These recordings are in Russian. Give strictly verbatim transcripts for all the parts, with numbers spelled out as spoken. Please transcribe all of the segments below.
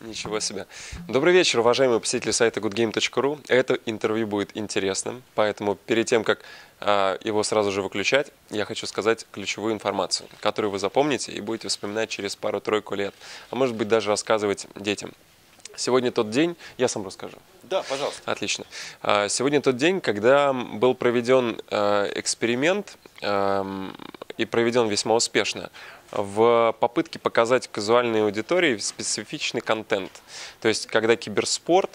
Ничего себе. Добрый вечер, уважаемые посетители сайта гуд гейм точка ру. Это интервью будет интересным, поэтому перед тем, как э, его сразу же выключать, я хочу сказать ключевую информацию, которую вы запомните и будете вспоминать через пару-тройку лет, а может быть даже рассказывать детям. Сегодня тот день, я сам расскажу. Да, пожалуйста. Отлично. Э, сегодня тот день, когда был проведен э, эксперимент э, и проведен весьма успешно, в попытке показать казуальной аудитории специфичный контент. То есть, когда киберспорт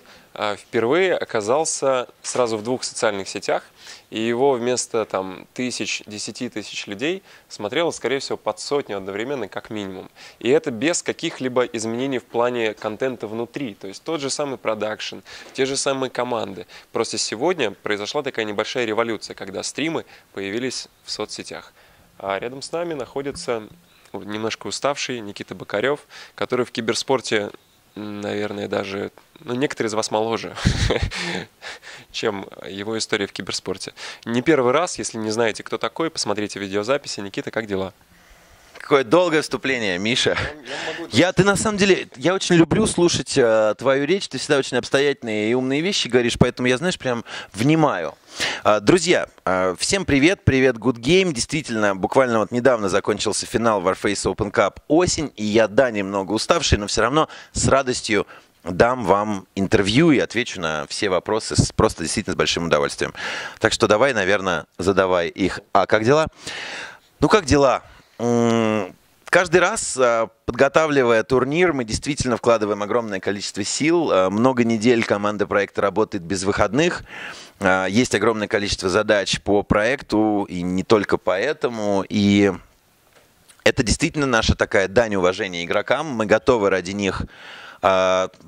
впервые оказался сразу в двух социальных сетях, и его вместо там, тысяч, десяти тысяч людей смотрело, скорее всего, под сотню одновременно, как минимум. И это без каких-либо изменений в плане контента внутри. То есть тот же самый продакшн, те же самые команды. Просто сегодня произошла такая небольшая революция, когда стримы появились в соцсетях. А рядом с нами находится немножко уставший Никита Бокарёв, который в киберспорте, наверное, даже... Ну, некоторые из вас моложе, чем его история в киберспорте. Не первый раз, если не знаете, кто такой, посмотрите видеозаписи. Никита, как дела? Какое долгое вступление, Миша. Я, я, я, ты на самом деле, я очень люблю слушать э, твою речь, ты всегда очень обстоятельные и умные вещи говоришь, поэтому я, знаешь, прям внимаю. Э, друзья, э, всем привет, привет, гуд гейм. Действительно, буквально вот недавно закончился финал Warface Open Cup осень, и я, да, немного уставший, но все равно с радостью дам вам интервью и отвечу на все вопросы с, просто действительно с большим удовольствием. Так что давай, наверное, задавай их. А как дела? Ну, как дела? Каждый раз, подготавливая турнир, мы действительно вкладываем огромное количество сил. Много недель команда проекта работает без выходных. Есть огромное количество задач по проекту, и не только поэтому. И это действительно наша такая дань уважения игрокам. Мы готовы ради них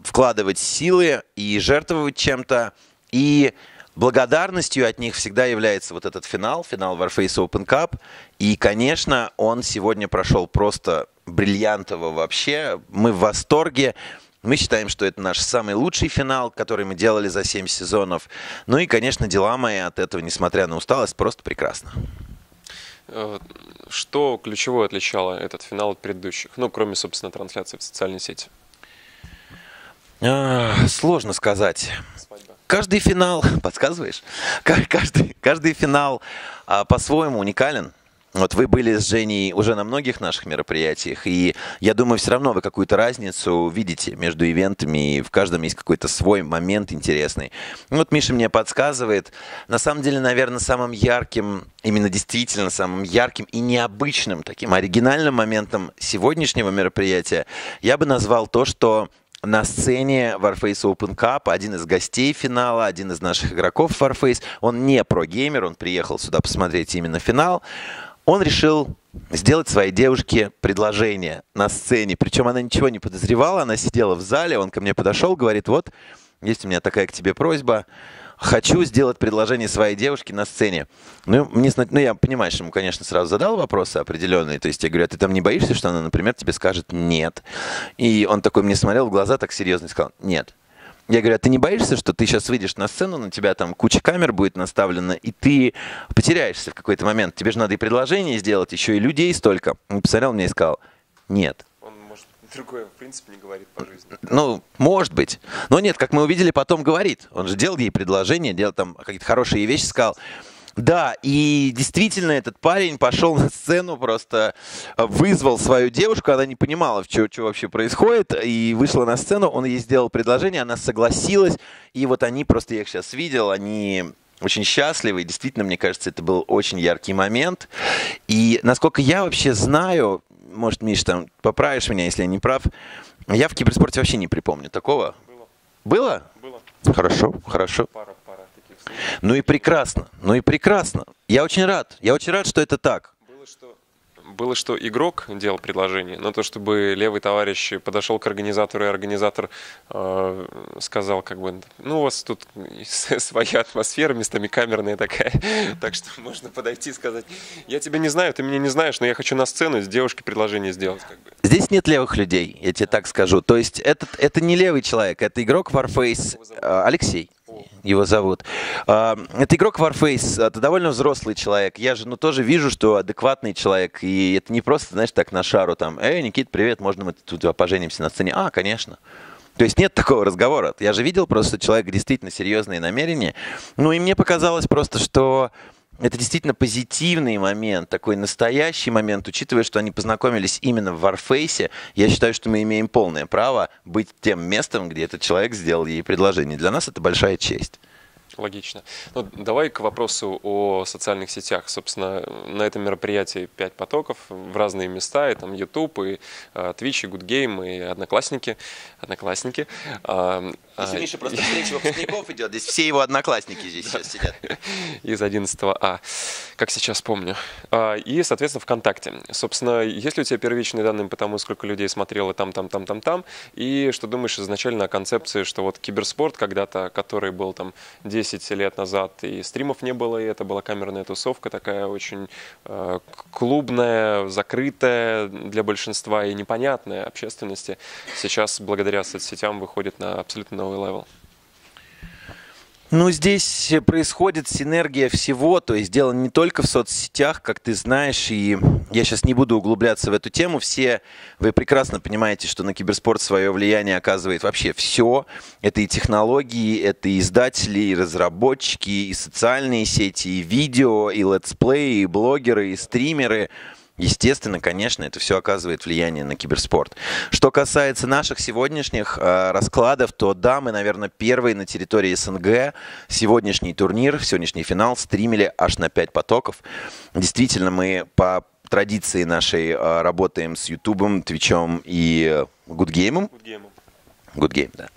вкладывать силы и жертвовать чем-то. И благодарностью от них всегда является вот этот финал, финал Warface Open Cup. И, конечно, он сегодня прошел просто бриллиантово вообще. Мы в восторге. Мы считаем, что это наш самый лучший финал, который мы делали за семь сезонов. Ну и, конечно, дела мои от этого, несмотря на усталость, просто прекрасно. Что ключевое отличало этот финал от предыдущих? Ну, кроме, собственно, трансляции в социальной сети. А, сложно сказать. Каждый финал, подсказываешь, каждый, каждый финал а, по-своему уникален. Вот вы были с Женей уже на многих наших мероприятиях, и я думаю, все равно вы какую-то разницу видите между ивентами, и в каждом есть какой-то свой момент интересный. Вот Миша мне подсказывает, на самом деле, наверное, самым ярким, именно действительно самым ярким и необычным таким оригинальным моментом сегодняшнего мероприятия я бы назвал то, что... На сцене Warface Open Cup один из гостей финала, один из наших игроков Warface, он не про-геймер, он приехал сюда посмотреть именно финал, он решил сделать своей девушке предложение на сцене. Причем она ничего не подозревала, она сидела в зале, он ко мне подошел, говорит, вот, есть у меня такая к тебе просьба, хочу сделать предложение своей девушке на сцене. Ну, мне, ну я, понимаешь, ему, конечно, сразу задал вопросы определенные. То есть я говорю, а ты там не боишься, что она, например, тебе скажет «нет». И он такой мне смотрел в глаза так серьезно и сказал «нет». Я говорю, а ты не боишься, что ты сейчас выйдешь на сцену, на тебя там куча камер будет наставлена, и ты потеряешься в какой-то момент. Тебе же надо и предложение сделать, еще и людей столько. Он посмотрел мне и сказал «нет». Другое, в принципе, не говорит по жизни. Ну, может быть. Но нет, как мы увидели, потом говорит. Он же делал ей предложение, делал там какие-то хорошие вещи, сказал. Да, и действительно этот парень пошел на сцену, просто вызвал свою девушку, она не понимала, что, что вообще происходит, и вышла на сцену, он ей сделал предложение, она согласилась, и вот они, просто я их сейчас видел, они... Очень счастливый. Действительно, мне кажется, это был очень яркий момент. И насколько я вообще знаю, может, Миш, там, поправишь меня, если я не прав, я в киберспорте вообще не припомню такого. Было. Было? Было. Хорошо, хорошо. Пара, пара таких случаев. Ну и прекрасно, ну и прекрасно. Я очень рад, я очень рад, что это так. Было, что... Было, что игрок делал предложение, но то, чтобы левый товарищ подошел к организатору, и организатор э, сказал, как бы, ну, у вас тут своя атмосфера, местами камерная такая, так что можно подойти и сказать, я тебя не знаю, ты меня не знаешь, но я хочу на сцену с девушкой предложение сделать. Как бы. Здесь нет левых людей, я тебе так скажу. То есть этот, это не левый человек, это игрок Warface Алексей. его зовут. Это игрок Warface, это довольно взрослый человек. Я же, ну, тоже вижу, что адекватный человек. И это не просто, знаешь, так на шару там, «Эй, Никит, привет, можно мы тут поженимся на сцене?» «А, конечно». То есть нет такого разговора. Я же видел просто человека действительно серьезные намерения. Ну и мне показалось просто, что это действительно позитивный момент, такой настоящий момент, учитывая, что они познакомились именно в Warface. Я считаю, что мы имеем полное право быть тем местом, где этот человек сделал ей предложение. Для нас это большая честь. Логично. Ну, давай к вопросу о социальных сетях. Собственно, на этом мероприятии пять потоков в разные места. И там YouTube, и uh, Twitch, и GoodGame, и Одноклассники. Одноклассники. Uh, Если uh, Миша просто встреча выпускников идет, здесь все его одноклассники здесь сейчас сидят. Из одиннадцатого А, как сейчас помню. Uh, и, соответственно, ВКонтакте. Собственно, есть ли у тебя первичные данные по тому, сколько людей смотрело там, там, там, там, там? И что думаешь изначально о концепции, что вот киберспорт когда-то, который был там десять лет назад, и стримов не было, и это была камерная тусовка, такая очень э, клубная, закрытая для большинства и непонятная общественности. Сейчас, благодаря соцсетям, выходит на абсолютно новый левел. Ну, здесь происходит синергия всего, то есть дело не только в соцсетях, как ты знаешь, и я сейчас не буду углубляться в эту тему. Все вы прекрасно понимаете, что на киберспорт свое влияние оказывает вообще все. Это и технологии, это и издатели, и разработчики, и социальные сети, и видео, и летсплеи, и блогеры, и стримеры. Естественно, конечно, это все оказывает влияние на киберспорт. Что касается наших сегодняшних э, раскладов, то да, мы, наверное, первые на территории СНГ. Сегодняшний турнир, сегодняшний финал стримили аж на пять потоков. Действительно, мы по традиции нашей э, работаем с Ютубом, Твичом и Гудгеймом. Гудгейм, да.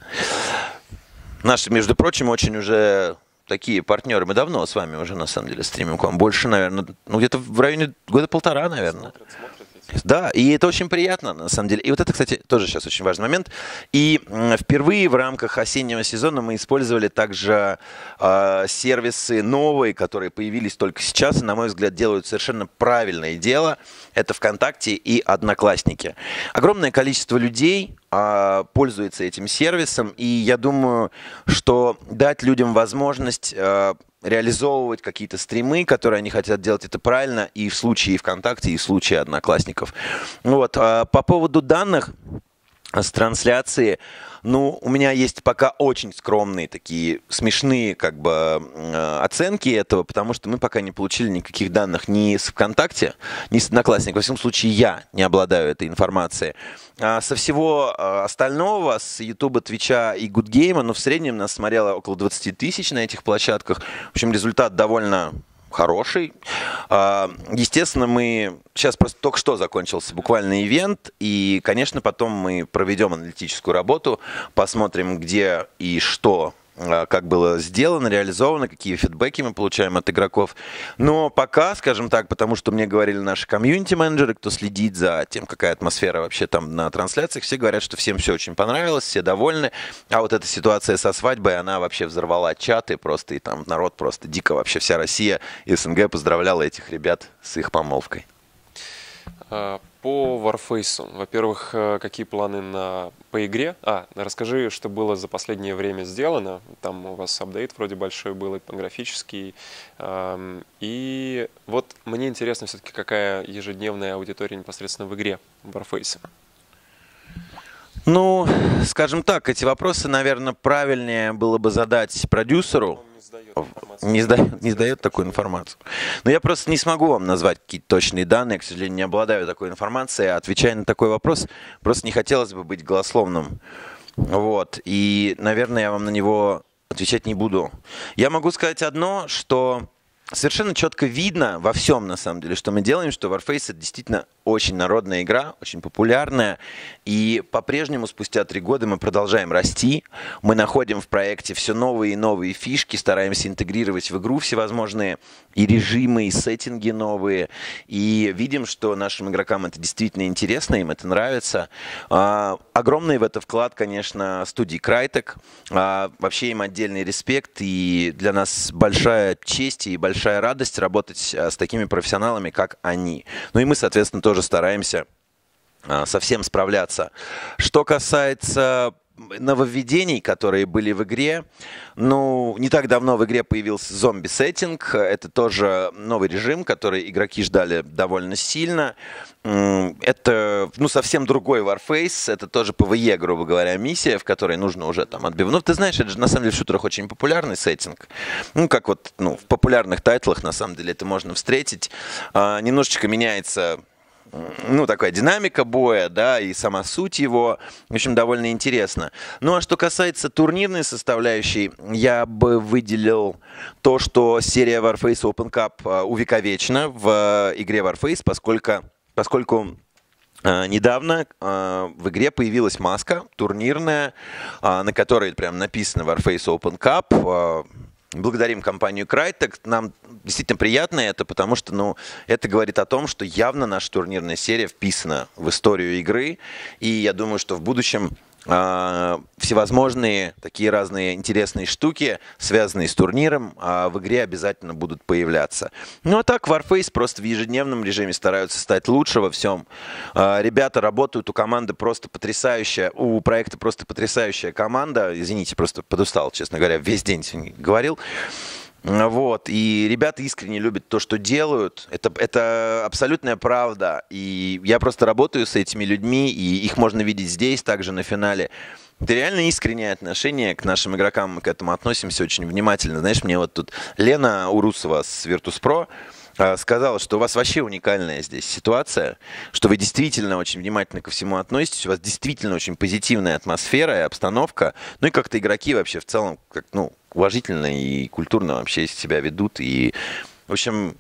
Наши, между прочим, очень уже... Такие партнеры. Мы давно с вами уже, на самом деле, стримим к вам. Больше, наверное, ну где-то в районе года полтора, наверное. Смотрят, смотрят. Да, и это очень приятно, на самом деле. И вот это, кстати, тоже сейчас очень важный момент. И впервые в рамках осеннего сезона мы использовали также э, сервисы новые, которые появились только сейчас и, на мой взгляд, делают совершенно правильное дело. Это ВКонтакте и Одноклассники. Огромное количество людей пользуется этим сервисом, и я думаю, что дать людям возможность э, реализовывать какие-то стримы, которые они хотят делать, это правильно и в случае ВКонтакте, и в случае Одноклассников. Вот. Э, по поводу данных с трансляции, ну, у меня есть пока очень скромные такие смешные, как бы, оценки этого, потому что мы пока не получили никаких данных ни с ВКонтакте, ни с Одноклассников. Во всяком случае, я не обладаю этой информацией. А со всего остального, с Ютуба, Твича и Гудгейма, ну, в среднем нас смотрело около двадцати тысяч на этих площадках. В общем, результат довольно... хороший. Естественно, мы сейчас просто только что закончился буквально ивент, и, конечно, потом мы проведем аналитическую работу, посмотрим, где и что, как было сделано, реализовано, какие фидбэки мы получаем от игроков. Но пока, скажем так, потому что мне говорили наши комьюнити-менеджеры, кто следит за тем, какая атмосфера вообще там на трансляциях, все говорят, что всем все очень понравилось, все довольны. А вот эта ситуация со свадьбой, она вообще взорвала чаты просто, и там народ просто дико, вообще вся Россия и СНГ поздравляла этих ребят с их помолвкой. По Warface, во-первых, какие планы на, по игре? А, расскажи, что было за последнее время сделано. Там у вас апдейт вроде большой был, графический. И вот мне интересно все-таки, какая ежедневная аудитория непосредственно в игре Warface. Ну, скажем так, эти вопросы, наверное, правильнее было бы задать продюсеру. Не сдает, не сдает такую информацию. Но я просто не смогу вам назвать какие-то точные данные, я, к сожалению, не обладаю такой информацией. Отвечая на такой вопрос, просто не хотелось бы быть голословным. Вот. И, наверное, я вам на него отвечать не буду. Я могу сказать одно, что совершенно четко видно во всем, на самом деле, что мы делаем, что Warface — это действительно очень народная игра, очень популярная. И по-прежнему спустя три года мы продолжаем расти. Мы находим в проекте все новые и новые фишки, стараемся интегрировать в игру всевозможные и режимы, и сеттинги новые. И видим, что нашим игрокам это действительно интересно, им это нравится. А, огромный в это вклад, конечно, студии Crytek. А, вообще им отдельный респект. И для нас большая честь и большая Большая радость работать с такими профессионалами, как они. Ну и мы, соответственно, тоже стараемся со всем справляться. Что касается нововведений, которые были в игре. Ну, не так давно в игре появился зомби-сеттинг. Это тоже новый режим, который игроки ждали довольно сильно. Это, ну, совсем другой Warface. Это тоже пэ вэ е, грубо говоря, миссия, в которой нужно уже там отбивать. Ну, ты знаешь, это же на самом деле в шутерах очень популярный сеттинг. Ну, как вот, ну, в популярных тайтлах, на самом деле, это можно встретить. А, немножечко меняется... Ну, такая динамика боя, да, и сама суть его, в общем, довольно интересно. Ну, а что касается турнирной составляющей, я бы выделил то, что серия Warface Open Cup увековечена в игре Warface, поскольку, поскольку э, недавно э, в игре появилась маска турнирная, э, на которой прям написано Warface Open Cup. Э, Благодарим компанию Crytek. Нам действительно приятно это, потому что, ну, это говорит о том, что явно наша турнирная серия вписана в историю игры. И я думаю, что в будущем э, всевозможные такие разные интересные штуки, связанные с турниром, э, в игре обязательно будут появляться. Ну а так, Warface просто в ежедневном режиме стараются стать лучше во всем. Э, ребята работают, у команды просто потрясающая, у проекта просто потрясающая команда. Извините, просто подустал, честно говоря, весь день сегодня говорил. Вот, и ребята искренне любят то, что делают. Это, это абсолютная правда. И я просто работаю с этими людьми, и их можно видеть здесь, также на финале. Это реально искреннее отношение к нашим игрокам. Мы к этому относимся очень внимательно. Знаешь, мне вот тут Лена Урусова с Virtus.pro сказала, что у вас вообще уникальная здесь ситуация, что вы действительно очень внимательно ко всему относитесь, у вас действительно очень позитивная атмосфера и обстановка, ну и как-то игроки вообще в целом как, ну, уважительно и культурно вообще себя ведут. И, в общем,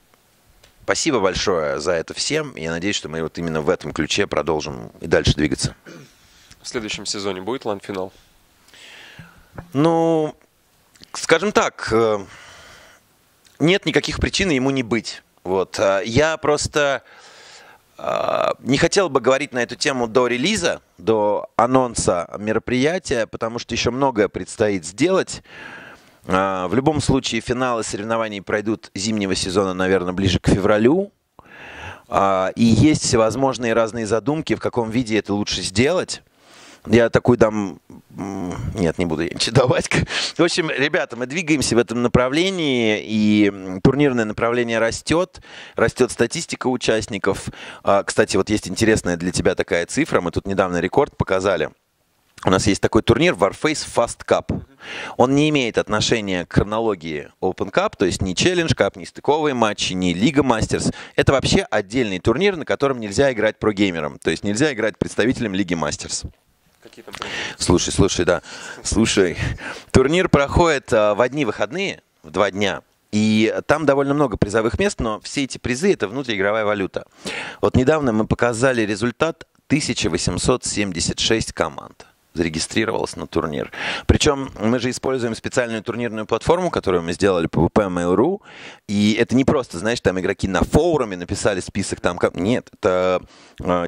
спасибо большое за это всем. Я надеюсь, что мы вот именно в этом ключе продолжим и дальше двигаться. В следующем сезоне будет лан-финал? Ну, скажем так, нет никаких причин ему не быть. Вот. Я просто э, не хотел бы говорить на эту тему до релиза, до анонса мероприятия, потому что еще многое предстоит сделать. Э, в любом случае финалы соревнований пройдут зимнего сезона, наверное, ближе к февралю. Э, и есть всевозможные разные задумки, в каком виде это лучше сделать. Я такую дам... Нет, не буду я ничего давать. В общем, ребята, мы двигаемся в этом направлении, и турнирное направление растет, растет статистика участников. Кстати, вот есть интересная для тебя такая цифра, мы тут недавно рекорд показали. У нас есть такой турнир Warface Fast Cup. Он не имеет отношения к хронологии Open Cup, то есть ни Challenge Cup, ни стыковые матчи, ни Лига Мастерс. Это вообще отдельный турнир, на котором нельзя играть прогеймером, то есть нельзя играть представителем Лиги Мастерс. Слушай, слушай, да. Слушай, турнир проходит в одни выходные, в два дня. И там довольно много призовых мест, но все эти призы – это внутриигровая валюта. Вот недавно мы показали результат тысяча восемьсот семьдесят шесть команд. Зарегистрировалась на турнир. Причем мы же используем специальную турнирную платформу, которую мы сделали по вэ пэ эм эл точка ру. И это не просто, знаешь, там игроки на форуме написали список там... Нет, это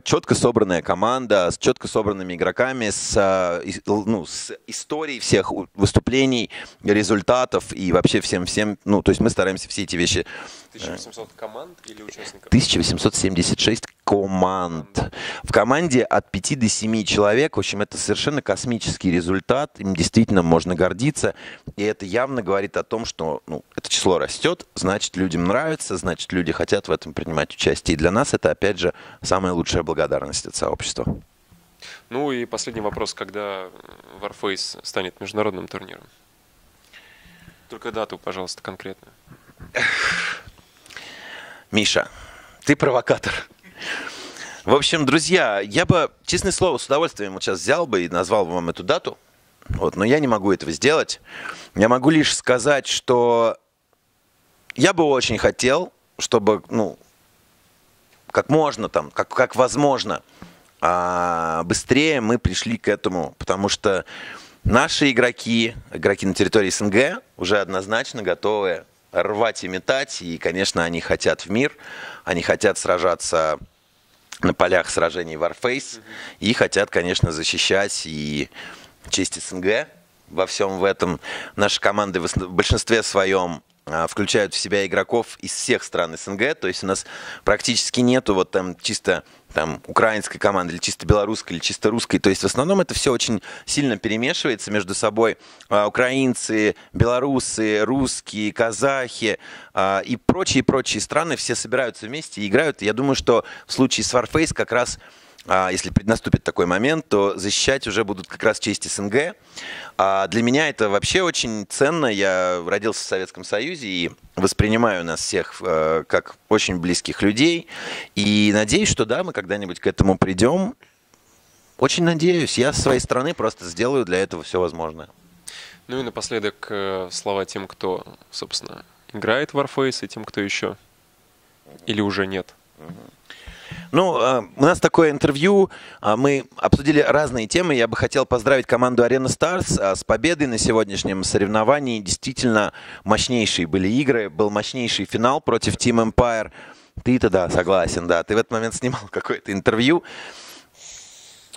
четко собранная команда с четко собранными игроками, с, ну, с историей всех выступлений, результатов и вообще всем-всем... Ну, то есть мы стараемся все эти вещи... тысяча восемьсот команд или участников? тысяча восемьсот семьдесят шесть команд. В команде от пяти до семи человек. В общем, это совершенно космический результат. Им действительно можно гордиться. И это явно говорит о том, что, ну, это число растет, значит, людям нравится, значит, люди хотят в этом принимать участие. И для нас это, опять же, самая лучшая благодарность от сообщества. Ну и последний вопрос. Когда Warface станет международным турниром? Только дату, пожалуйста, конкретно. Миша, ты провокатор. В общем, друзья, я бы, честное слово, с удовольствием вот сейчас взял бы и назвал бы вам эту дату, вот, но я не могу этого сделать. Я могу лишь сказать, что я бы очень хотел, чтобы, ну, как можно там, как, как возможно, быстрее мы пришли к этому, потому что наши игроки, игроки на территории эс эн гэ уже однозначно готовы рвать и метать, и, конечно, они хотят в мир, они хотят сражаться на полях сражений Warface, mm-hmm. и хотят, конечно, защищать и честь эс эн гэ во всем в этом. Наши команды в большинстве своем включают в себя игроков из всех стран эс эн гэ, то есть у нас практически нету вот там чисто там украинской команды, или чисто белорусской, или чисто русской. То есть в основном это все очень сильно перемешивается между собой. Украинцы, белорусы, русские, казахи и прочие-прочие страны все собираются вместе и играют. Я думаю, что в случае с Warface как раз, если наступит такой момент, то защищать уже будут как раз честь СНГ. Для меня это вообще очень ценно. Я родился в Советском Союзе и воспринимаю нас всех как очень близких людей. И надеюсь, что да, мы когда-нибудь к этому придем. Очень надеюсь. Я со своей стороны просто сделаю для этого все возможное. Ну и напоследок слова тем, кто, собственно, играет в Warface, и тем, кто еще. Или уже нет. Ну, у нас такое интервью, мы обсудили разные темы. Я бы хотел поздравить команду Arena Stars с победой на сегодняшнем соревновании. Действительно, мощнейшие были игры, был мощнейший финал против Team Empire. Ты-то да, согласен, да, ты в этот момент снимал какое-то интервью.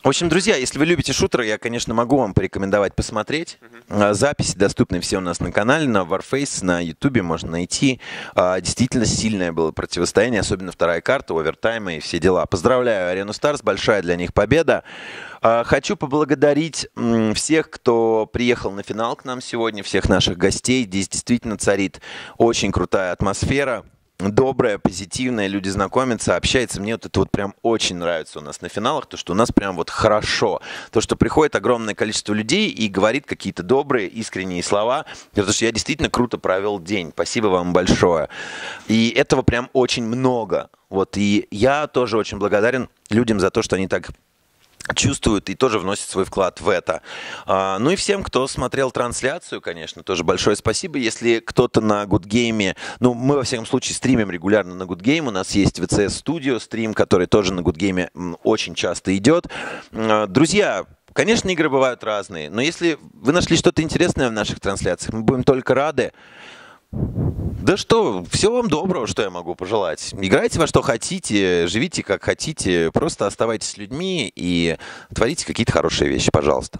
В общем, друзья, если вы любите шутеры, я, конечно, могу вам порекомендовать посмотреть. Записи доступны все у нас на канале, на Warface, на ютубе можно найти. Действительно сильное было противостояние, особенно вторая карта, овертаймы и все дела. Поздравляю Arena Stars, большая для них победа. Хочу поблагодарить всех, кто приехал на финал к нам сегодня, всех наших гостей. Здесь действительно царит очень крутая атмосфера. Добрая, позитивная, люди знакомятся, общаются. Мне вот это вот прям очень нравится у нас на финалах, то, что у нас прям вот хорошо. То, что приходит огромное количество людей и говорит какие-то добрые, искренние слова, потому что я действительно круто провел день. Спасибо вам большое. И этого прям очень много. Вот, и я тоже очень благодарен людям за то, что они так чувствуют и тоже вносят свой вклад в это. Ну и всем, кто смотрел трансляцию, конечно, тоже большое спасибо. Если кто-то на GoodGame, ну мы во всяком случае стримим регулярно на GoodGame, у нас есть ви си эс Studio Stream, который тоже на GoodGame очень часто идет. Друзья, конечно, игры бывают разные, но если вы нашли что-то интересное в наших трансляциях, мы будем только рады. Да что, всего вам доброго, что я могу пожелать. Играйте во что хотите, живите как хотите, просто оставайтесь людьми и творите какие-то хорошие вещи, пожалуйста.